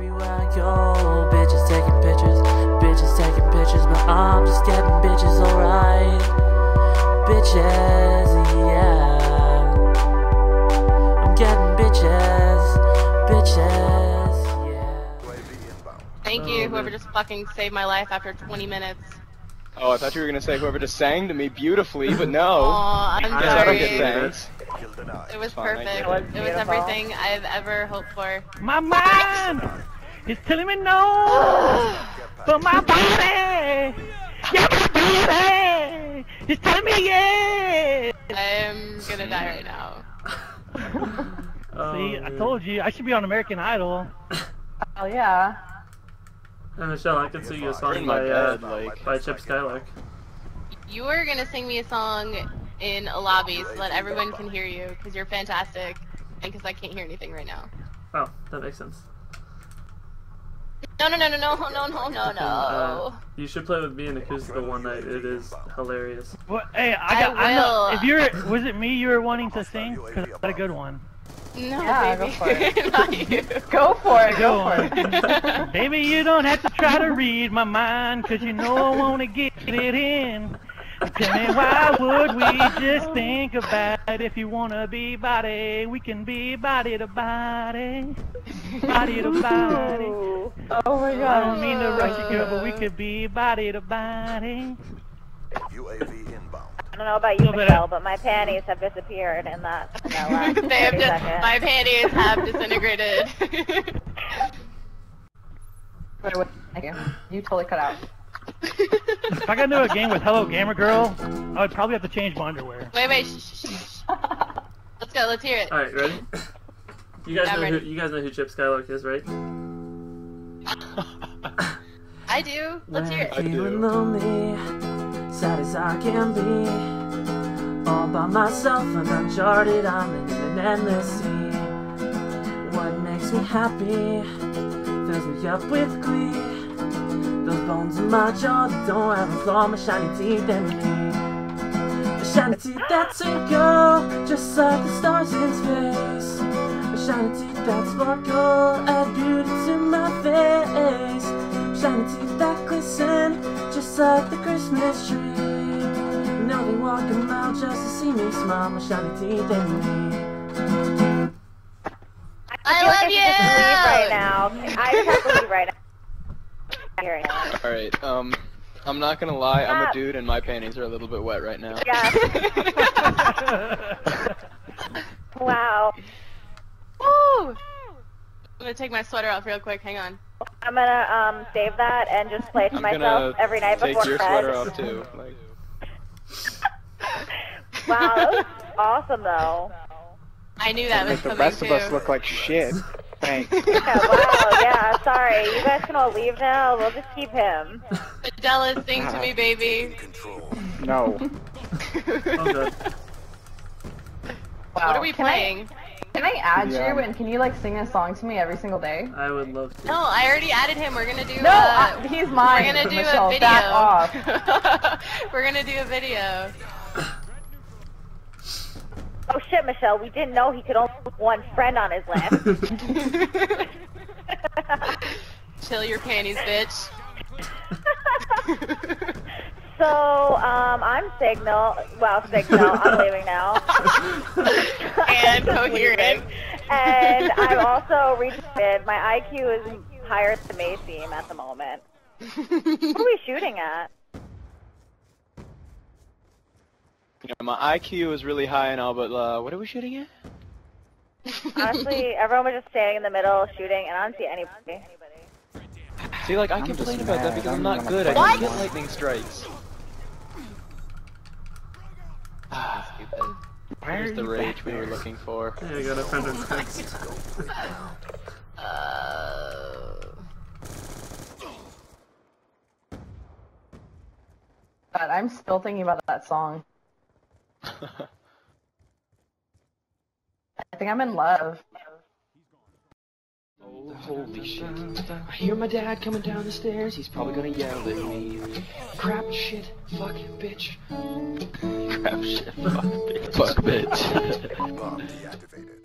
Everywhere I go, bitches taking pictures, but I'm just getting bitches, alright, bitches, yeah, I'm getting bitches, yeah. Thank you, whoever just fucking saved my life after 20 minutes. Oh, I thought you were gonna say whoever just sang to me beautifully, but no. Aw, I'm sorry. It was perfect. It was everything I've ever hoped for. My mind is telling me no, but my body, yeah, is telling me yes. I'm gonna die right now. See, I told you I should be on American Idol. Oh yeah. And Michelle, I could sing you a song by Chip Skylark. You were gonna sing me a song in a lobby so that everyone can hear you, because you're fantastic, and because I can't hear anything right now. Oh, that makes sense. No. You should play with me and Akiza one night. It is hilarious. Well, hey, I will. If you're, was it me you were wanting to sing? Because I got a good one. No, yeah, baby. Go for it. Not you. Go for it, go for it. Baby, you don't have to try to read my mind, cause you know I wanna get it in. Tell me why would we just think about it? If you wanna be body, we can be body to body. Body to body. Oh my god. I don't mean to rush you, girl, but we could be body to body. UAV inbound. I don't know about you, Michelle, but my panties have disappeared in that. They have just, my panties have disintegrated. Wait, you totally cut out. If I got into a game with Hello Gamer Girl, I would probably have to change my underwear. Wait, shh. Let's go. Let's hear it. All right, ready? You guys know who Chip Skylark is, right? I do. Let's hear it. I do. Sad as I can be, all by myself and uncharted, I'm in an endless sea. What makes me happy fills me up with glee. Those bones in my jaw that don't have a flaw, my shiny teeth and me. The shiny teeth that twinkle just like the stars in space. The shiny teeth that sparkle add beauty to my face. Shiny teeth that glisten, just like the Christmas tree. Now they walk a mile just to see me smile. My shiny teeth and me. I love like you. I just have to leave right now. All right. I'm not gonna lie. I'm a dude, and my panties are a little bit wet right now. Yeah. Wow. Woo! I'm gonna take my sweater off real quick. Hang on. I'm gonna save that and just play to myself every night before bed. Take your sweater off too. Like... Wow, that was awesome though. I knew that was coming too. The rest of us look like shit. Thanks. Yeah, wow, yeah, sorry. You guys can all leave now. We'll just keep him. Adela's sing to me, baby. No. Okay. Wow. What are we playing? Can I add you, and can you like sing a song to me every single day? I would love to. No, I already added him. We're gonna do. No, he's mine. We're gonna do Michelle, a video. Back off. We're gonna do a video. Oh shit, Michelle, we didn't know he could only have one friend on his list. Chill your panties, bitch. So, I'm Signal. Well, Signal, I'm leaving now. And coherent. And I've also retweeted. My IQ is higher than Mayseem at the moment. What are we shooting at? Yeah, my IQ is really high and all, but what are we shooting at? Honestly, everyone was just standing in the middle shooting, and I don't see anybody. See, like, I complain about that because I'm not good. I can't get lightning strikes. Where's the rage we were looking for? Yeah, I got a friend of text. God, I'm still thinking about that song. I think I'm in love. Oh, holy shit. I hear my dad coming down the stairs. He's probably gonna yell at me. Crap, shit, fuck, bitch. Crap, shit, fuck, bitch. Fuck, bitch. Bomb deactivated.